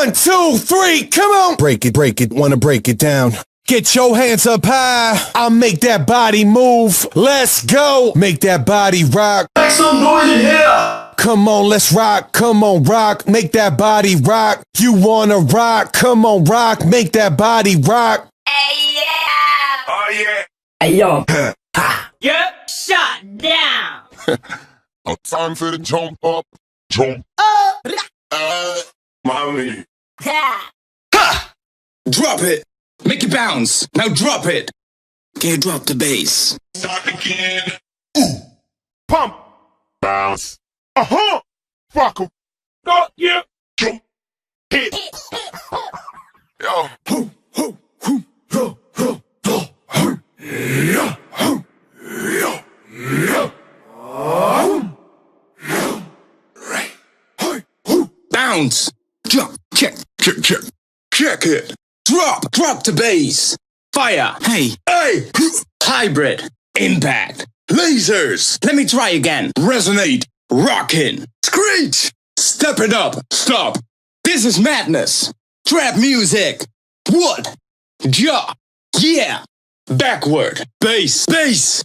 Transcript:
1, 2, 3, come on! Break it, wanna break it down. Get your hands up high, I'll make that body move. Let's go, make that body rock. Make some noise in here! Come on, let's rock, come on, rock, make that body rock. You wanna rock, come on, rock, make that body rock. Hey, yeah! Oh, yeah! Hey, yo! Ha! Yep, shut down! No time for the jump up, jump. Oh! Mommy. Ha! Ha! Drop it! Make it bounce! Now drop it! Can you drop the bass? Start again! Ooh! Pump! Bounce! Uh-huh! Fuck 'em! Go, yeah! Jump! Hit! Yo! Hoo! Hoo! Hoo! Yo! Yo! Yo! Hoo! Yo! Hoo! Yo! Yo! Bounce! Jump! Kick! Kick! Kick! Kick it! Drop! Drop the bass! Fire! Hey! Hey! Hybrid! Impact! Lasers! Let me try again! Resonate! Rockin'! Screech! Step it up! Stop! This is madness! Trap music! What? Ja! Yeah! Backward! Bass! Bass!